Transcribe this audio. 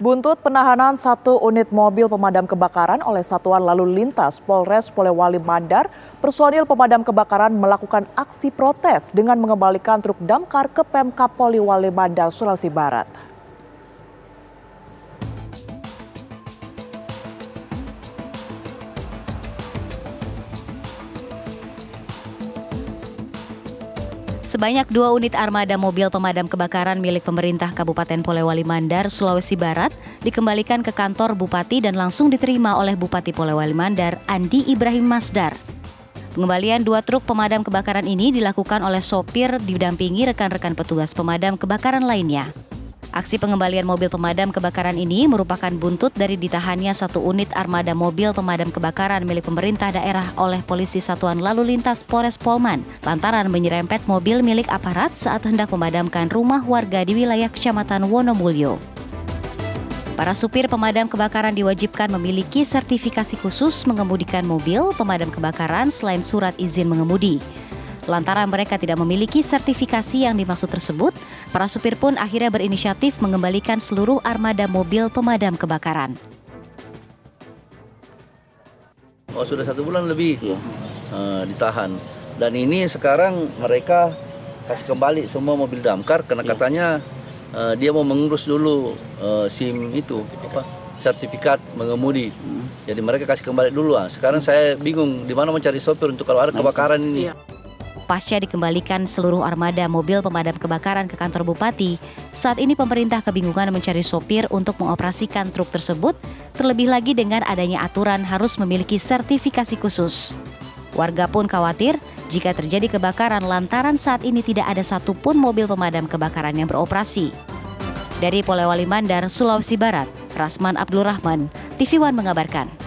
Buntut penahanan satu unit mobil pemadam kebakaran oleh Satuan Lalu Lintas Polres Polewali Mandar, personil pemadam kebakaran melakukan aksi protes dengan mengembalikan truk damkar ke Pemkab Polewali Mandar, Sulawesi Barat. Sebanyak 2 unit armada mobil pemadam kebakaran milik pemerintah Kabupaten Polewali Mandar, Sulawesi Barat dikembalikan ke kantor Bupati dan langsung diterima oleh Bupati Polewali Mandar, Andi Ibrahim Masdar. Pengembalian 2 truk pemadam kebakaran ini dilakukan oleh sopir didampingi rekan-rekan petugas pemadam kebakaran lainnya. Aksi pengembalian mobil pemadam kebakaran ini merupakan buntut dari ditahannya 1 unit armada mobil pemadam kebakaran milik pemerintah daerah oleh Polisi Satuan Lalu Lintas Polres Polman lantaran menyerempet mobil milik aparat saat hendak memadamkan rumah warga di wilayah Kecamatan Wonomulyo. Para supir pemadam kebakaran diwajibkan memiliki sertifikasi khusus mengemudikan mobil pemadam kebakaran selain surat izin mengemudi. Lantaran mereka tidak memiliki sertifikasi yang dimaksud tersebut, para supir pun akhirnya berinisiatif mengembalikan seluruh armada mobil pemadam kebakaran. Oh, sudah 1 bulan lebih ya. Ditahan. Dan ini sekarang mereka kasih kembali semua mobil damkar karena katanya dia mau mengurus dulu SIM itu, sertifikat mengemudi. Jadi mereka kasih kembali dulu. Sekarang saya bingung di mana mencari sopir untuk kalau ada kebakaran ini. Ya. Pasca dikembalikan seluruh armada mobil pemadam kebakaran ke kantor Bupati, saat ini pemerintah kebingungan mencari sopir untuk mengoperasikan truk tersebut, terlebih lagi dengan adanya aturan harus memiliki sertifikasi khusus. Warga pun khawatir jika terjadi kebakaran lantaran saat ini tidak ada satupun mobil pemadam kebakaran yang beroperasi. Dari Polewali Mandar, Sulawesi Barat, Rasman Abdulrahman, TV One mengabarkan.